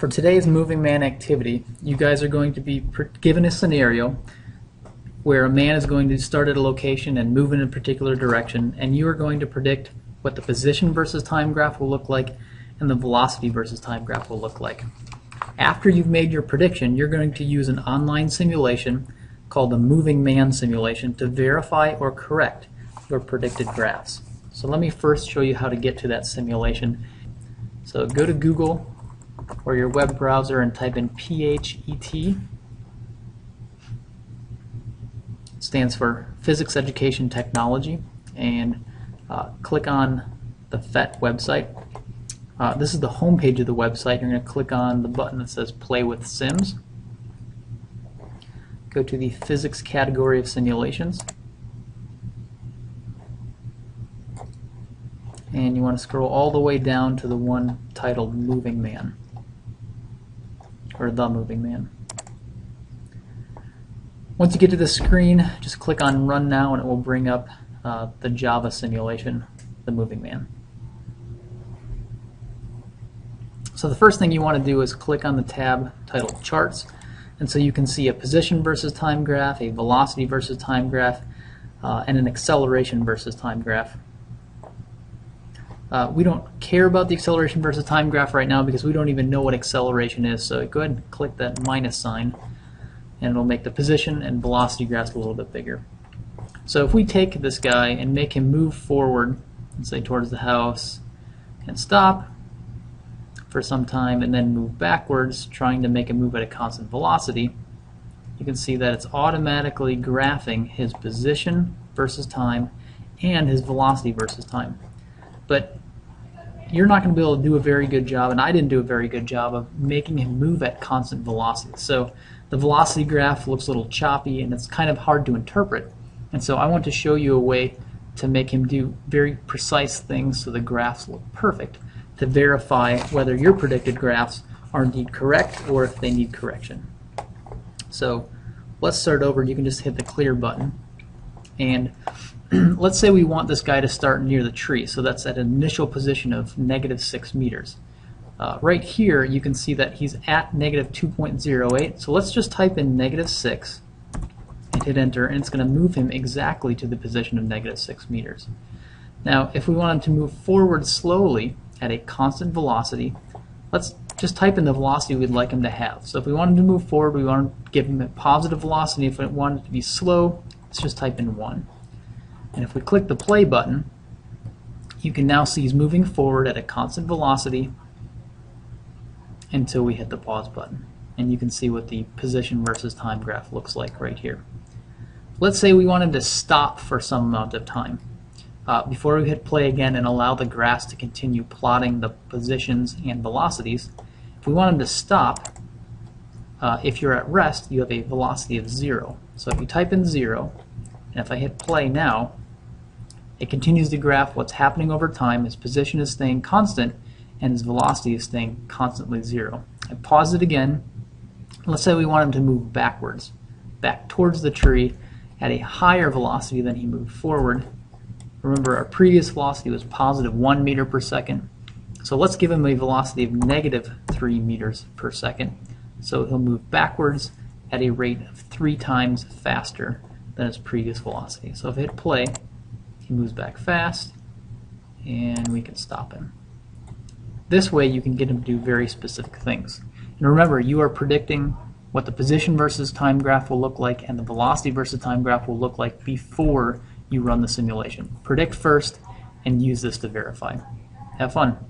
For today's Moving Man activity, you guys are going to be given a scenario where a man is going to start at a location and move in a particular direction, and you are going to predict what the position versus time graph will look like and the velocity versus time graph will look like. After you've made your prediction, you're going to use an online simulation called the Moving Man simulation to verify or correct your predicted graphs. So let me first show you how to get to that simulation. So go to Google or your web browser and type in PhET. It stands for Physics Education Technology, and click on the PhET website. This is the home page of the website. You're going to click on the button that says Play with Sims. Go to the Physics category of simulations, and you want to scroll all the way down to the one titled Moving Man, or The Moving Man. Once you get to the screen, just click on Run Now and it will bring up the Java simulation, The Moving Man. So the first thing you want to do is click on the tab titled Charts, and so you can see a position versus time graph, a velocity versus time graph, and an acceleration versus time graph. We don't care about the acceleration versus time graph right now because we don't even know what acceleration is, so go ahead and click that minus sign and it'll make the position and velocity graphs a little bit bigger. So if we take this guy and make him move forward, let's say towards the house, and stop for some time and then move backwards, trying to make him move at a constant velocity, you can see that it's automatically graphing his position versus time and his velocity versus time. But you're not going to be able to do a very good job, and I didn't do a very good job of making him move at constant velocity. So the velocity graph looks a little choppy and it's kind of hard to interpret. And so I want to show you a way to make him do very precise things so the graphs look perfect, to verify whether your predicted graphs are indeed correct or if they need correction. So let's start over. You can just hit the clear button, and let's say we want this guy to start near the tree, so that's at an initial position of -6 meters. Right here you can see that he's at -2.08, so let's just type in -6 and hit enter, and it's going to move him exactly to the position of -6 meters. Now if we want him to move forward slowly at a constant velocity, let's just type in the velocity we'd like him to have. So if we want him to move forward, we want to give him a positive velocity. If we want it to be slow, let's just type in 1. And if we click the play button, you can now see he's moving forward at a constant velocity until we hit the pause button. And you can see what the position versus time graph looks like right here. Let's say we wanted to stop for some amount of time before we hit play again and allow the graphs to continue plotting the positions and velocities. If we want him to stop, if you're at rest, you have a velocity of 0. So if you type in 0, and if I hit play now, it continues to graph what's happening over time. His position is staying constant and his velocity is staying constantly 0. I pause it again. Let's say we want him to move backwards, back towards the tree at a higher velocity than he moved forward. Remember, our previous velocity was positive 1 meter per second, so let's give him a velocity of -3 meters per second, so he'll move backwards at a rate of 3 times faster than his previous velocity. So if I hit play, he moves back fast and we can stop him. This way you can get him to do very specific things. And remember, you are predicting what the position versus time graph will look like and the velocity versus time graph will look like before you run the simulation. Predict first and use this to verify. Have fun.